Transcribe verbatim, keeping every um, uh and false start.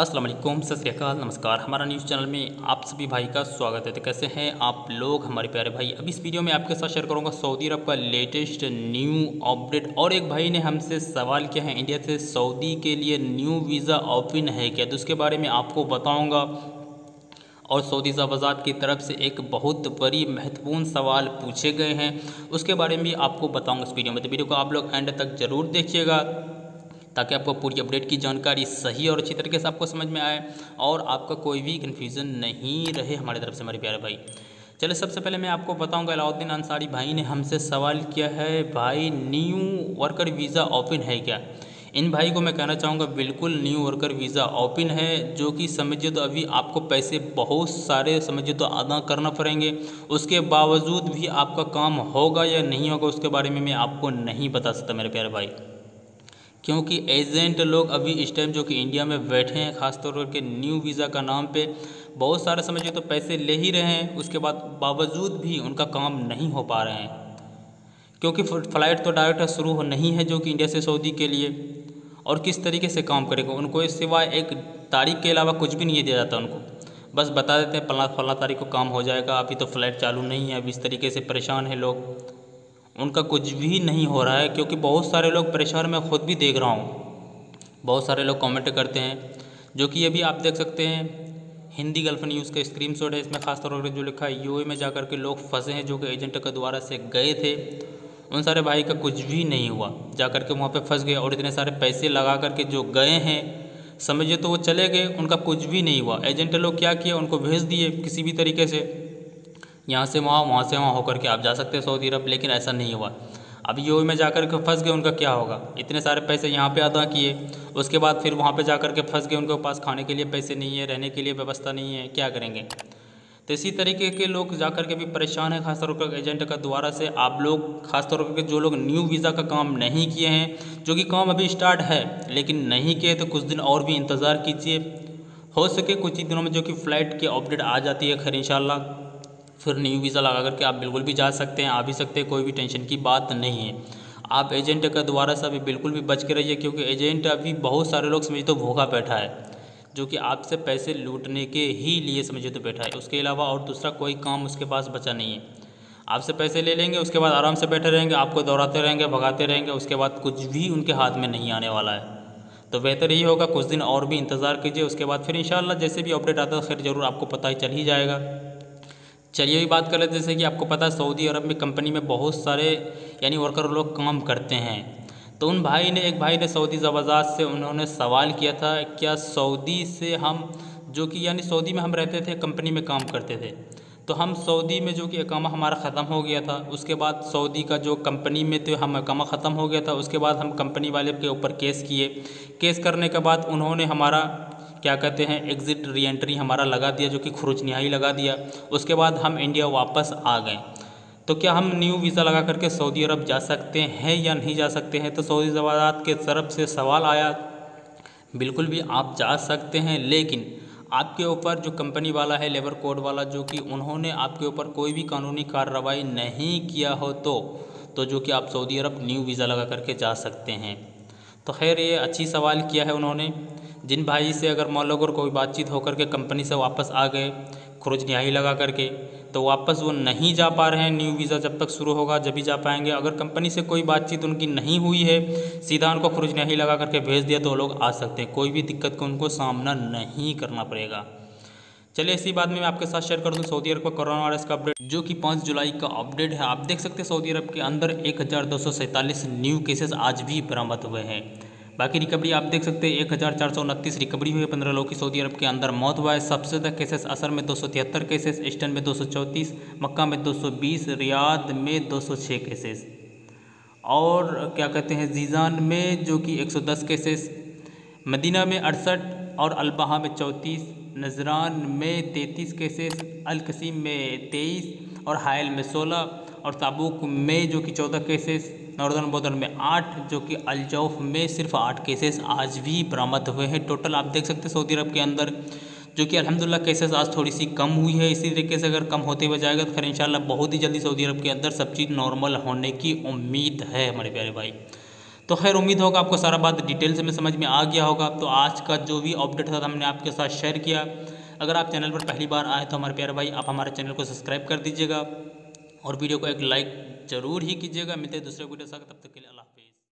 अस्सलाम वालेकुम, सत श्री अकाल, नमस्कार। हमारा न्यूज़ चैनल में आप सभी भाई का स्वागत है। तो कैसे हैं आप लोग हमारे प्यारे भाई। अब इस वीडियो में आपके साथ शेयर करूंगा सऊदी अरब का लेटेस्ट न्यू अपडेट। और एक भाई ने हमसे सवाल किया है, इंडिया से सऊदी के लिए न्यू वीज़ा ओपन है क्या, तो उसके बारे में आपको बताऊँगा। और सऊदी जवाजात की तरफ से एक बहुत बड़ी महत्वपूर्ण सवाल पूछे गए हैं, उसके बारे में भी आपको बताऊंगा इस वीडियो में। तो वीडियो को आप लोग एंड तक ज़रूर देखिएगा ताकि आपको पूरी अपडेट की जानकारी सही और अच्छी तरीके से आपको समझ में आए और आपका कोई भी कन्फ्यूज़न नहीं रहे हमारी तरफ से हमारे प्यारे भाई। चलिए, सबसे पहले मैं आपको बताऊंगा, अलाउद्दीन अंसारी भाई ने हमसे सवाल किया है, भाई न्यू वर्कर वीज़ा ओपन है क्या। इन भाई को मैं कहना चाहूँगा बिल्कुल न्यू वर्कर वीज़ा ओपन है, जो कि समझिए तो अभी आपको पैसे बहुत सारे समझिए तो अदा करना पड़ेंगे, उसके बावजूद भी आपका काम होगा या नहीं होगा उसके बारे में मैं आपको नहीं बता सकता मेरे प्यारे भाई, क्योंकि एजेंट लोग अभी इस टाइम जो कि इंडिया में बैठे हैं ख़ासतौर करके न्यू वीज़ा का नाम पे बहुत सारे समझिए तो पैसे ले ही रहे हैं, उसके बाद बावजूद भी उनका काम नहीं हो पा रहे हैं, क्योंकि फ़्लाइट तो डायरेक्ट शुरू नहीं है जो कि इंडिया से सऊदी के लिए, और किस तरीके से काम करेगा उनको इस सिवाय एक तारीख के अलावा कुछ भी नहीं दिया जाता उनको, बस बता देते हैं फला फला तारीख को काम हो जाएगा, अभी तो फ़्लाइट चालू नहीं है। अभी इस तरीके से परेशान है लोग, उनका कुछ भी नहीं हो रहा है, क्योंकि बहुत सारे लोग परेशान, मैं खुद भी देख रहा हूँ, बहुत सारे लोग कमेंट करते हैं जो कि अभी आप देख सकते हैं हिंदी गल्फ न्यूज़ का स्क्रीनशॉट है, इसमें खासतौर पर जो लिखा है यूएई में जाकर के लोग फंसे हैं जो कि एजेंट के द्वारा से गए थे, उन सारे भाई का कुछ भी नहीं हुआ, जाकर के वहाँ पे फंस गए और इतने सारे पैसे लगा करके जो गए हैं समझिए तो वो चले गए, उनका कुछ भी नहीं हुआ। एजेंट लोग क्या किए, उनको भेज दिए किसी भी तरीके से, यहाँ से वहाँ वहाँ से वहाँ होकर के आप जा सकते हैं सऊदी अरब, लेकिन ऐसा नहीं हुआ। अब यूएई में जाकर के फंस गए, उनका क्या होगा, इतने सारे पैसे यहाँ पे अदा किए, उसके बाद फिर वहाँ पे जाकर के फंस गए, उनके पास खाने के लिए पैसे नहीं है, रहने के लिए व्यवस्था नहीं है, क्या करेंगे। तो इसी तरीके के लोग जाकर के भी परेशान हैं खासतौर पर एजेंट का द्वारा से। आप लोग खासतौर पर जो लोग न्यू वीज़ा का काम नहीं किए हैं, जो कि काम अभी स्टार्ट है लेकिन नहीं किए, तो कुछ दिन और भी इंतज़ार कीजिए, हो सके कुछ ही दिनों में जो कि फ़्लाइट की अपडेट आ जाती है, खैर इंशाल्लाह फिर न्यू वीज़ा लगा करके आप बिल्कुल भी जा सकते हैं, आ भी सकते हैं, कोई भी टेंशन की बात नहीं है। आप एजेंट का द्वारा से अभी बिल्कुल भी बच के रहिए, क्योंकि एजेंट अभी बहुत सारे लोग समझिए तो भूखा बैठा है, जो कि आपसे पैसे लूटने के ही लिए समझिए तो बैठा है, उसके अलावा और दूसरा कोई काम उसके पास बचा नहीं है। आपसे पैसे ले लेंगे, उसके बाद आराम से बैठे रहेंगे, आपको दौड़ाते रहेंगे, भगाते रहेंगे, उसके बाद कुछ भी उनके हाथ में नहीं आने वाला है। तो बेहतर यही होगा कुछ दिन और भी इंतज़ार कीजिए, उसके बाद फिर इंशाल्लाह जैसे भी अपडेट आता है खैर ज़रूर आपको पता ही चल ही जाएगा। चलिए भी बात कर लेते, जैसे कि आपको पता है सऊदी अरब में कंपनी में बहुत सारे यानी वर्कर लोग काम करते हैं, तो उन भाई ने एक भाई ने सऊदी जवाजात से उन्होंने सवाल किया था, क्या सऊदी से हम जो कि यानी सऊदी में हम रहते थे, कंपनी में काम करते थे, तो हम सऊदी में जो कि इकामा हमारा ख़त्म हो गया था, उसके बाद सऊदी का जो कंपनी में थे हम इकामा ख़त्म हो गया था, उसके बाद हम कंपनी वाले के ऊपर केस किए, केस करने के बाद उन्होंने हमारा क्या कहते हैं एग्ज़िट री एंट्री हमारा लगा दिया, जो कि खुरूज निहाई लगा दिया, उसके बाद हम इंडिया वापस आ गए। तो क्या हम न्यू वीज़ा लगा करके सऊदी अरब जा सकते हैं या नहीं जा सकते हैं, तो सऊदी जवाजात के तरफ से सवाल आया, बिल्कुल भी आप जा सकते हैं, लेकिन आपके ऊपर जो कंपनी वाला है लेबर कोड वाला जो कि उन्होंने आपके ऊपर कोई भी कानूनी कार्रवाई नहीं किया हो तो तो जो कि आप सऊदी अरब न्यू वीज़ा लगा करके जा सकते हैं। तो खैर ये अच्छी सवाल किया है उन्होंने, जिन भाई से अगर मान लो अगर कोई बातचीत होकर के कंपनी से वापस आ गए खुरूज निहाई लगा करके, तो वापस वो नहीं जा पा रहे हैं, न्यू वीज़ा जब तक शुरू होगा जब भी जा पाएंगे। अगर कंपनी से कोई बातचीत उनकी नहीं हुई है, सीधा उनको खुरूज निहाई लगा करके भेज दिया, तो वो लोग आ सकते हैं, कोई भी दिक्कत को उनको सामना नहीं करना पड़ेगा। चलिए इसी बात में मैं आपके साथ शेयर कर दूँ सऊदी अरब का कोरोना वायरस का अपडेट, जो कि पाँच जुलाई का अपडेट है। आप देख सकते हैं सऊदी अरब के अंदर एक हज़ार दो सौ सैंतालीस न्यू केसेस आज भी बरामद हुए हैं, बाकी रिकवरी आप देख सकते हैं एक हज़ार चार सौ उनतीस रिकवरी हुई है, पंद्रह लोगों की सऊदी अरब के अंदर मौत हुआ है। सबसे ज़्यादा केसेस असर में दो सौ तिहत्तर केसेस, ईस्टर्न में दो सौ चौंतीस, मक्का में दो सौ बीस, रियाद में दो सौ छह केसेस, और क्या कहते हैं जीज़ान में जो कि एक सौ दस केसेस, मदीना में अड़सठ और अलबाहा में चौंतीस, नजरान में तैंतीस केसेस, अलकसीम में तेईस और हायल में सोलह और ताबूक में जो कि चौदह केसेस, नॉर्दर्न बॉर्डर में आठ, जो कि अलजौफ में सिर्फ आठ केसेस आज भी बरामद हुए हैं। टोटल आप देख सकते हैं सऊदी अरब के अंदर जो कि अल्हम्दुलिल्लाह केसेस आज थोड़ी सी कम हुई है, इसी तरीके से अगर कम होते हुए जाएगा तो फिर इंशाल्लाह बहुत ही जल्दी सऊदी अरब के अंदर सब चीज़ नॉर्मल होने की उम्मीद है हमारे प्यारे भाई। तो खैर उम्मीद होगा आपको सारा बात डिटेल से में समझ में आ गया होगा। तो आज का जो भी अपडेट था हमने आपके साथ शेयर किया। अगर आप चैनल पर पहली बार आए तो हमारे प्यारे भाई आप हमारे चैनल को सब्सक्राइब कर दीजिएगा और वीडियो को एक लाइक ज़रूर ही कीजिएगा। मिलते हैं दूसरे वीडियो के साथ, तब तक के लिए।